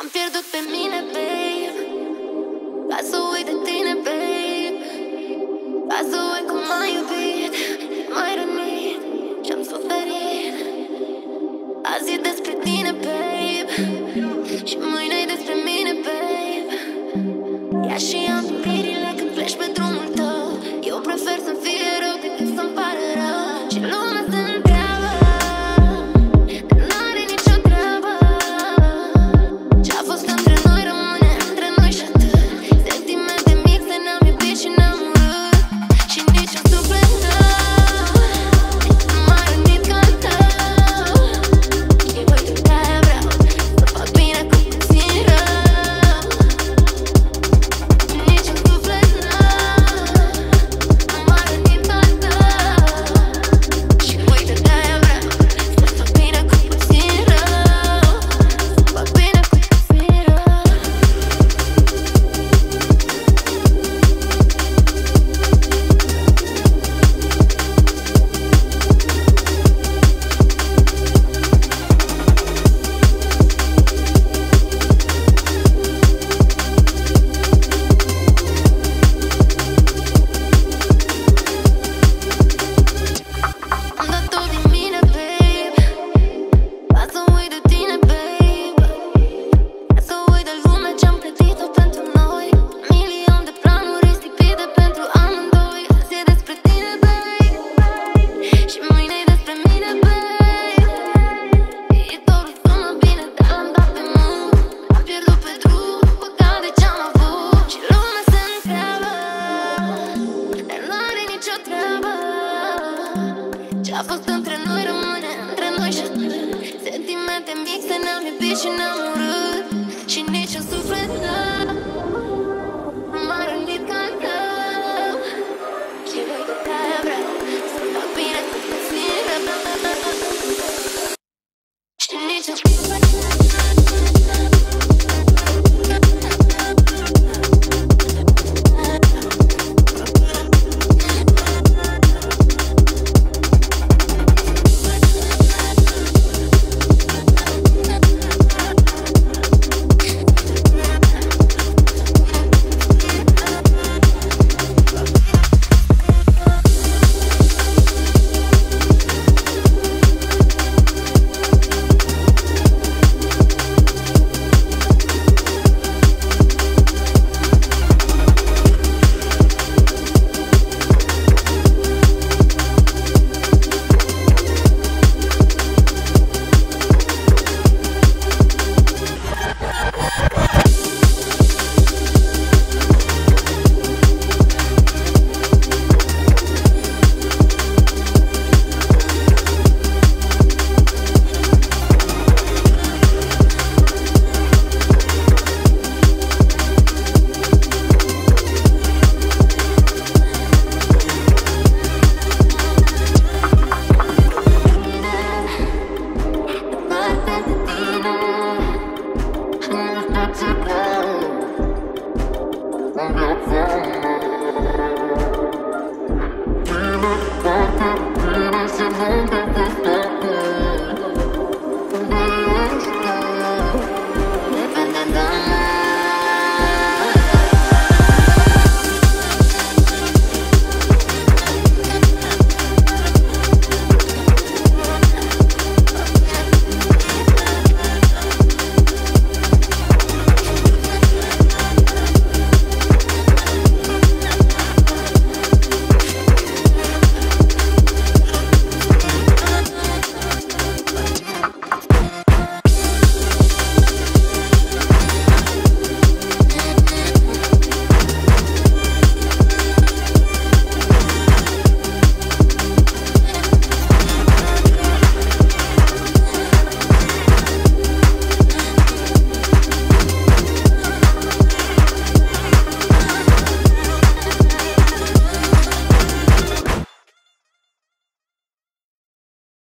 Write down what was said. Am pierdut pe mine, babe. Lasă uit de tine, babe. Lasă uit cum m-ai iubit, m-ai rănit și-am suferit. Azi e despre tine, babe, și mâine e despre mine, babe. Ia și am pirile când pleci pe drumul tău. Eu prefer să fie rău decât să-mi pare rău. Și lumea se întreabă că n-are nicio treabă. Ce-a fost între noi rămâne între noi și atât. Sentimente mixte, n-am iubit și n-am urât. Și nici un suflet nou nu m-a rănit ca al tău. Și pentru de-aia vreau să fac bine cu puțin rău. Și nici un suflet nou nu m-a rănit ca al tău. Și uite, de-aia vreau să fac bine cu puțin rău. Să fac bine cu puțin rău. Am dat tot din mine, babe. Lasă uit de tine, babe. Lasă uit de lumea ce-am plătit-o pentru noi. Un milion de planuri risipite pentru amândoi. Azi e despre tine, babe, și mâine e despre mine, babe. Viitorul sună bine, dar l-am dat pe mult. Am pierdut pe drum, păcat de ce-am avut. Și lumea se întreabă că n-are nicio treabă. Ce-a fost între noi rămâne între noi și atât. Sentimente mixte, n-am iubit și n-am urât. Și nici un suflet nou nu m-a rănit ca al tău. Și uite, de-aia vreau să fac bine cu puțin rău. Și nici un suflet nou